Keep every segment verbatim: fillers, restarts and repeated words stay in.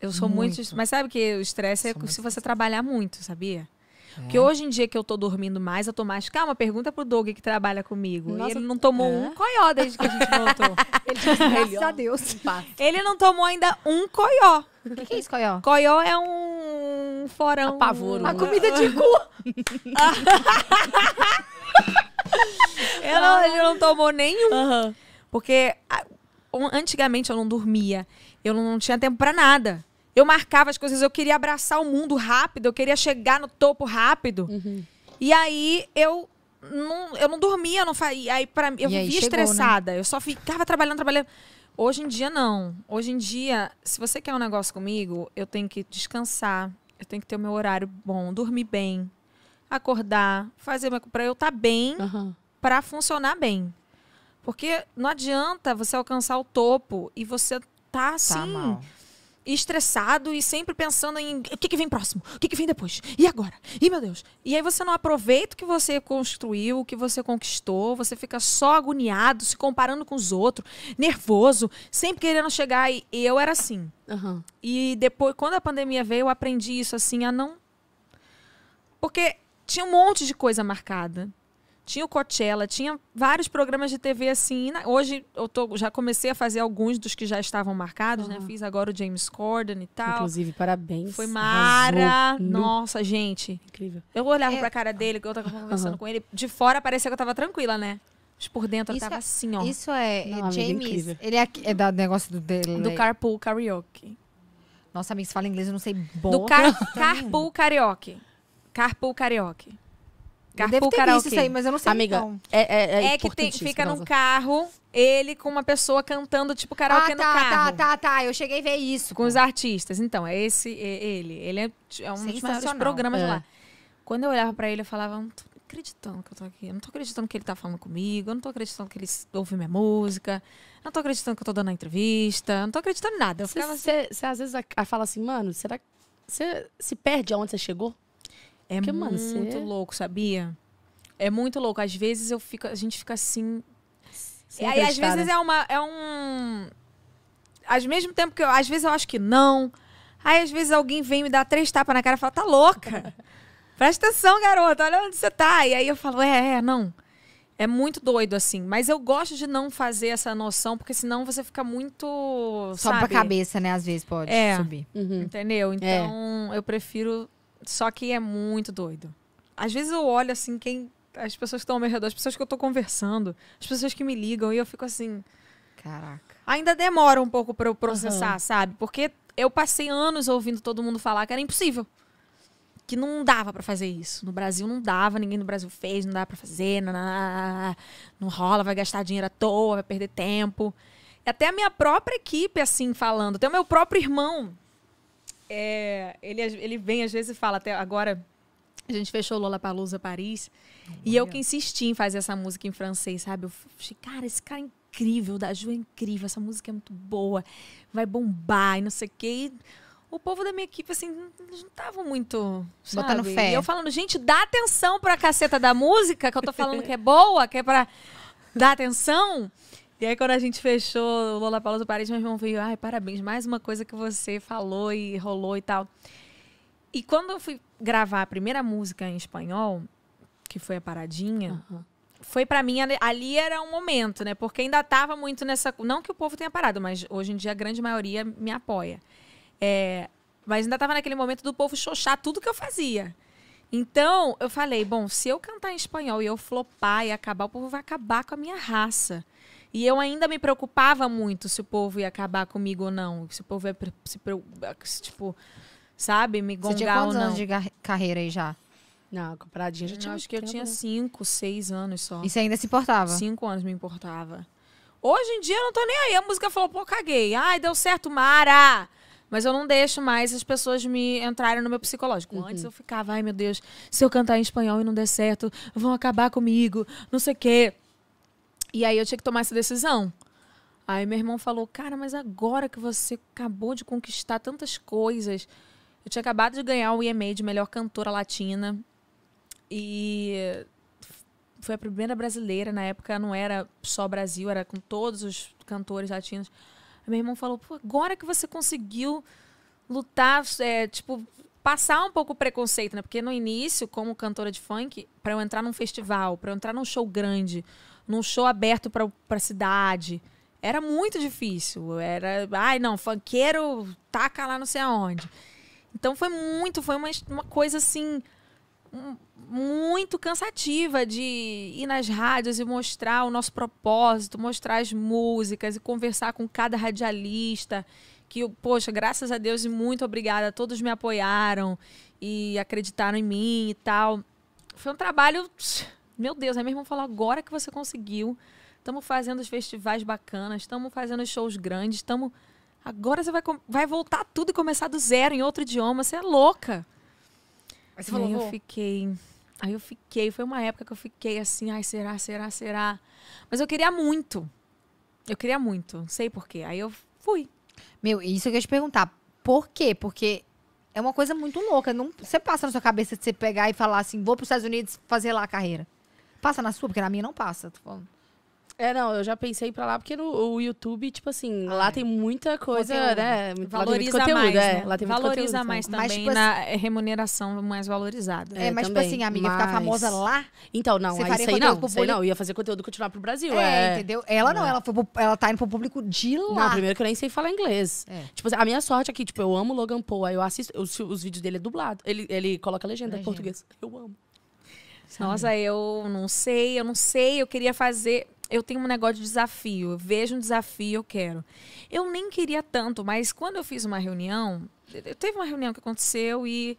Eu sou muito... muito mas sabe que o estresse é se você trabalhar muito, sabia? É. Porque hoje em dia que eu tô dormindo mais, eu tô mais... Calma, pergunta pro Doug que trabalha comigo. Nossa, e ele não tomou é? um coió desde que a gente voltou. Ele disse, graças a Deus. Ele não tomou ainda um coió. O que, que é isso, coió? Coió é um forão. Apavoro. Uma comida de cu. eu não, ele não tomou nenhum. Uhum. Porque antigamente eu não dormia. Eu não tinha tempo pra nada. Eu marcava as coisas, eu queria abraçar o mundo rápido, eu queria chegar no topo rápido. Uhum. E aí eu não, eu não dormia, não fazia, aí pra, eu vivia estressada, né? Eu só ficava trabalhando, trabalhando. Hoje em dia, não. Hoje em dia, se você quer um negócio comigo, eu tenho que descansar, eu tenho que ter o meu horário bom, dormir bem, acordar, fazer pra eu estar bem, uhum, pra funcionar bem. Porque não adianta você alcançar o topo e você tá assim... Tá mal. Estressado e sempre pensando em o que, que vem próximo, o que, que vem depois, e agora? E meu Deus! E aí você não aproveita o que você construiu, o que você conquistou, você fica só agoniado, se comparando com os outros, nervoso, sempre querendo chegar. E eu era assim. Uhum. E depois, quando a pandemia veio, eu aprendi isso assim, a não... Porque tinha um monte de coisa marcada. Tinha o Coachella, tinha vários programas de T V assim. Hoje eu tô, já comecei a fazer alguns dos que já estavam marcados, uhum, né? Fiz agora o James Corden e tal. Inclusive, parabéns. Foi mara. Arrasou. Nossa, gente. Incrível. Eu olhava é... pra cara dele, que eu tava conversando, uhum, com ele. De fora parecia que eu tava tranquila, né? Mas por dentro isso eu tava é... assim, ó. Isso é... Não, é James, é ele é, é do negócio do dele. Do Carpool Karaoke. Nossa, amiga, se fala inglês, eu não sei bom. Do car... Carpool Karaoke. Carpool Karaoke. Deve ter karaokê. Isso aí, mas eu não sei. Amiga, então. é, é, é, é que tem, fica num carro, ele com uma pessoa cantando tipo karaokê ah, tá, no carro. Ah, tá, tá, tá. Eu cheguei a ver isso. Com os artistas. Então, é esse, é ele. Ele é, é um dos maiores programas é. lá. Quando eu olhava pra ele, eu falava, não tô acreditando que eu tô aqui. Eu não tô acreditando que ele tá falando comigo. Eu não tô acreditando que ele ouve minha música. Eu não tô acreditando que eu tô dando a entrevista. Eu não tô acreditando em nada. Eu cê, ficava assim... Você às vezes fala assim, mano, será que você se perde aonde você chegou? É Porque, mano, muito você... louco, sabia? É muito louco. Às vezes eu fico, a gente fica assim... E aí, às vezes é uma... É um... Ao mesmo tempo que eu... Às vezes eu acho que não. Aí, às vezes, alguém vem me dar três tapas na cara e fala, tá louca? Presta atenção, garota. Olha onde você tá. E aí eu falo, é, é, não. É muito doido, assim. Mas eu gosto de não fazer essa noção, porque senão você fica muito... Sobe sabe? pra cabeça, né? Às vezes pode é. subir. Uhum. Entendeu? Então, é. eu prefiro... Só que é muito doido. Às vezes eu olho, assim, quem as pessoas que estão ao meu redor, as pessoas que eu tô conversando, as pessoas que me ligam, e eu fico assim... Caraca. Ainda demora um pouco pra eu processar, uhum, sabe? Porque eu passei anos ouvindo todo mundo falar que era impossível. Que não dava pra fazer isso. No Brasil não dava, ninguém no Brasil fez, não dava pra fazer, não, não, não rola, vai gastar dinheiro à toa, vai perder tempo. Até a minha própria equipe, assim, falando. Até o meu próprio irmão... É, ele, ele vem às vezes e fala, até agora a gente fechou o Lollapalooza Paris, oh, e eu que insisti em fazer essa música em francês, sabe? Eu falei, cara, esse cara é incrível, o da Ju é incrível, essa música é muito boa, vai bombar e não sei o quê. E o povo da minha equipe, assim, não tava muito... Botando fé. E eu falando, gente, dá atenção pra caceta da música, que eu tô falando que é boa, que é pra dar atenção... E aí, quando a gente fechou o Lollapalooza Paris, meu irmão veio, ai, parabéns, mais uma coisa que você falou e rolou e tal. E quando eu fui gravar a primeira música em espanhol, que foi a Paradinha, uhum, foi pra mim, ali era um momento, né? Porque ainda tava muito nessa... Não que o povo tenha parado, mas hoje em dia a grande maioria me apoia. É, mas ainda tava naquele momento do povo xoxar tudo que eu fazia. Então, eu falei, bom, se eu cantar em espanhol e eu flopar e acabar, o povo vai acabar com a minha raça. E eu ainda me preocupava muito se o povo ia acabar comigo ou não. Se o povo ia, se, se, tipo, sabe, me gongar ou não. Você tinha quantos anos de carreira aí já? Não, Paradinha já tinha... Acho que eu tinha cinco, seis anos só. E você ainda se importava? Cinco anos me importava. Hoje em dia eu não tô nem aí. A música falou, pô, caguei. Ai, deu certo, Mara! Mas eu não deixo mais as pessoas me entrarem no meu psicológico. Uhum. Antes eu ficava, ai, meu Deus, se eu cantar em espanhol e não der certo, vão acabar comigo, não sei o quê. E aí eu tinha que tomar essa decisão. Aí meu irmão falou, cara, mas agora que você acabou de conquistar tantas coisas... Eu tinha acabado de ganhar o E M A de melhor cantora latina. E foi a primeira brasileira, na época não era só Brasil, era com todos os cantores latinos. Aí meu irmão falou, pô, agora que você conseguiu lutar, é, tipo, passar um pouco o preconceito, né? Porque no início, como cantora de funk, para eu entrar num festival, para eu entrar num show grande, num show aberto para a cidade, era muito difícil. Era, ai não, funkeiro, taca lá não sei aonde. Então foi muito, foi uma, uma coisa assim, um, muito cansativa de ir nas rádios e mostrar o nosso propósito, mostrar as músicas e conversar com cada radialista. Que, poxa, graças a Deus e muito obrigada, todos me apoiaram e acreditaram em mim e tal. Foi um trabalho, meu Deus, aí mesmo falar agora que você conseguiu. Estamos fazendo os festivais bacanas, estamos fazendo os shows grandes, estamos... Agora você vai, vai voltar tudo e começar do zero em outro idioma, você é louca. Aí você falou, eu fiquei, aí eu fiquei, foi uma época que eu fiquei assim, ai, será, será, será? Mas eu queria muito, eu queria muito, não sei por quê, aí eu fui. Meu, isso que eu ia te perguntar. Por quê? Porque é uma coisa muito louca. Não, você passa na sua cabeça de você pegar e falar assim, vou para os Estados Unidos fazer lá a carreira. Passa na sua, porque na minha não passa. Tô falando. É, não, eu já pensei para lá, porque no, o YouTube, tipo assim, ah, lá é. tem muita coisa, conteúdo. né? Valoriza muito conteúdo, mais, é. né? Lá tem muito Valoriza conteúdo, mais então. também, mas, tipo, na remuneração mais valorizada. É, é mas também. tipo assim, amiga, mas... ficar famosa lá? Então, não, você aí faria sei não, pro sei não, ia fazer conteúdo e continuar pro Brasil. É, é. entendeu? Ela não, não. Ela, foi pro, ela tá indo pro público de lá. Não, primeiro que eu nem sei falar inglês. É. Tipo assim, a minha sorte aqui, tipo, eu amo Logan Paul, aí eu assisto, eu, os vídeos dele é dublado, ele, ele coloca a legenda, legenda em português. Eu amo. Sabe? Nossa, eu não sei, eu não sei, eu queria fazer... Eu tenho um negócio de desafio, eu vejo um desafio, eu quero. Eu nem queria tanto, mas quando eu fiz uma reunião, eu teve uma reunião que aconteceu e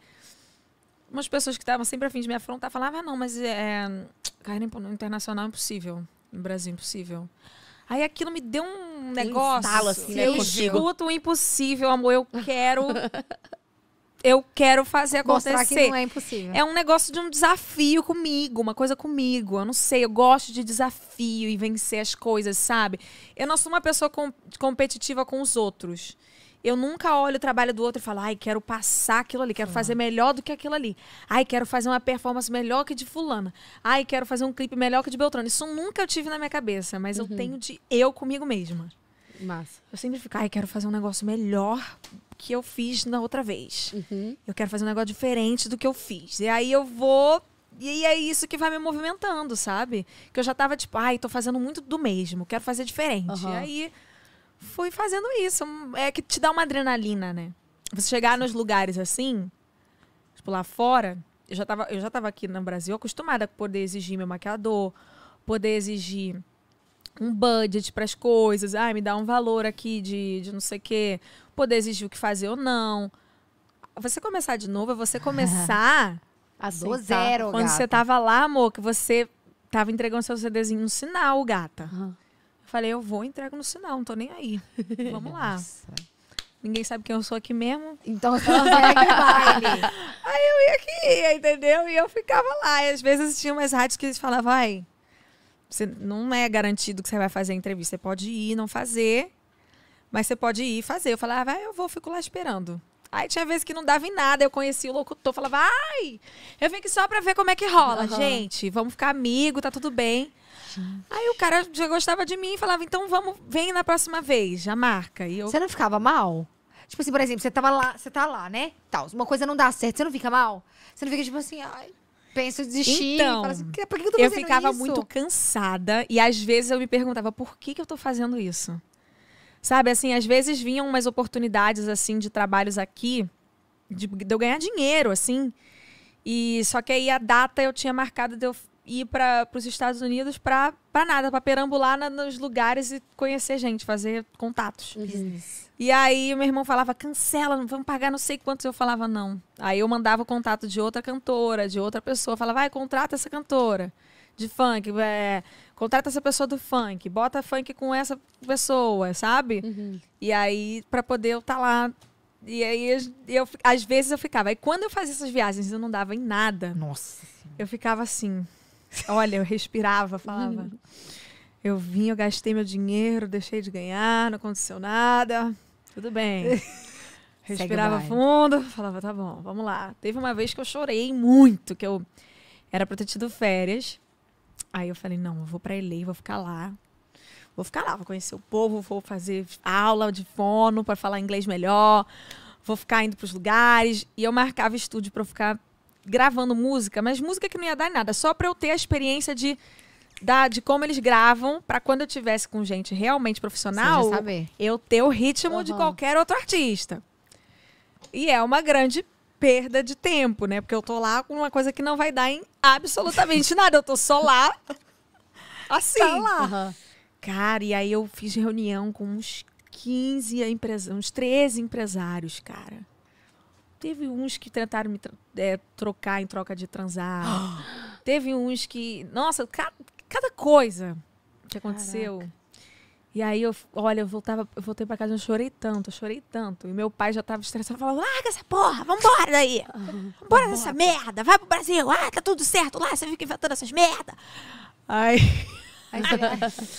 umas pessoas que estavam sempre a fim de me afrontar falavam, ah, não, mas é, carreira internacional é impossível, no Brasil é impossível. Aí aquilo me deu um negócio, instalo, assim, né, eu consigo. escuto o impossível, amor, eu quero... Eu quero fazer acontecer. Mostrar que não é impossível. É um negócio de um desafio comigo, uma coisa comigo. Eu não sei, eu gosto de desafio e vencer as coisas, sabe? Eu não sou uma pessoa com, competitiva com os outros. Eu nunca olho o trabalho do outro e falo, ai, quero passar aquilo ali, quero Sim. fazer melhor do que aquilo ali. Ai, quero fazer uma performance melhor que de fulana. Ai, quero fazer um clipe melhor que de Beltrano. Isso nunca eu tive na minha cabeça, mas uhum. eu tenho de eu comigo mesma. Massa. Eu sempre fico, ai, quero fazer um negócio melhor que eu fiz na outra vez. Uhum. Eu quero fazer um negócio diferente do que eu fiz. E aí eu vou... E é isso que vai me movimentando, sabe? Que eu já tava tipo, ai, tô fazendo muito do mesmo. Quero fazer diferente. Uhum. E aí fui fazendo isso. É que te dá uma adrenalina, né? Você chegar nos lugares assim, tipo lá fora... Eu já tava, eu já tava aqui no Brasil acostumada a poder exigir meu maquiador, poder exigir... um budget para as coisas, ai, me dá um valor aqui de, de não sei o quê, poder exigir o que fazer ou não. Você começar de novo, é você começar ah, a do zero, Quando gata. você tava lá, amor, que você tava entregando seu CDzinho no sinal, gata. Uhum. Eu falei, eu vou, entrego no sinal, não tô nem aí. Vamos lá. Nossa. Ninguém sabe quem eu sou aqui mesmo. Então você não vai que baile. Aí eu ia aqui, ia, entendeu? E eu ficava lá. E às vezes tinha umas rádios que eles falavam, ai... Você não é garantido que você vai fazer a entrevista. Você pode ir, não fazer. Mas você pode ir e fazer. Eu falava, ah, eu vou, fico lá esperando. Aí tinha vezes que não dava em nada. Eu conheci o locutor, falava, ai, eu vim aqui só pra ver como é que rola. Uhum. Gente, vamos ficar amigo, tá tudo bem. Gente. Aí o cara já gostava de mim e falava, então vamos, vem na próxima vez, já marca. E eu... Você não ficava mal? Tipo assim, por exemplo, você tava lá, você tá lá, né? Tal, uma coisa não dá certo, você não fica mal? Você não fica tipo assim, ai... Penso desistir. Então, assim, por que eu tô fazendo isso? Eu ficava muito cansada e às vezes eu me perguntava por que que eu tô fazendo isso. Sabe, assim, às vezes vinham umas oportunidades, assim, de trabalhos aqui, de, de eu ganhar dinheiro, assim. E só que aí a data eu tinha marcado de eu ir para os Estados Unidos pra, pra nada, pra perambular na, nos lugares e conhecer gente, fazer contatos. Uhum. E aí meu irmão falava, cancela, não vamos pagar não sei quantos. Eu falava, não. Aí eu mandava o contato de outra cantora, de outra pessoa. Falava, vai, contrata essa cantora de funk, é, contrata essa pessoa do funk, bota funk com essa pessoa, sabe? Uhum. E aí, pra poder eu estar tá lá. E aí, eu, às vezes eu ficava. E quando eu fazia essas viagens, eu não dava em nada. Nossa. Eu ficava assim... Olha, eu respirava, falava. Hum. Eu vim, eu gastei meu dinheiro, deixei de ganhar, não aconteceu nada. Tudo bem. Respirava fundo, falava, tá bom, vamos lá. Teve uma vez que eu chorei muito, que eu era pra ter tido férias. Aí eu falei, não, eu vou pra L A, vou ficar lá. Vou ficar lá, vou conhecer o povo, vou fazer aula de fono pra falar inglês melhor. vou ficar indo pros lugares. E eu marcava estúdio pra eu ficar gravando música, mas música que não ia dar em nada, só pra eu ter a experiência de, da, de como eles gravam, pra quando eu tivesse com gente realmente profissional, eu ter o ritmo uhum. de qualquer outro artista. E é uma grande perda de tempo, né? Porque eu tô lá com uma coisa que não vai dar em absolutamente nada. Eu tô só lá, assim. Tá lá. Uhum. Cara, e aí eu fiz reunião com uns quinze empresários, uns treze empresários, cara. Teve uns que tentaram me é, trocar em troca de transar. Teve uns que... Nossa, cada, cada coisa que aconteceu. Caraca. E aí, eu, olha, eu, voltava, eu voltei pra casa e eu chorei tanto, eu chorei tanto. E meu pai já tava estressado, falava, larga essa porra, vambora daí. Uhum. Vambora dessa merda, vai pro Brasil. Ah, tá tudo certo lá, você fica inventando essas merda. Aí, aí,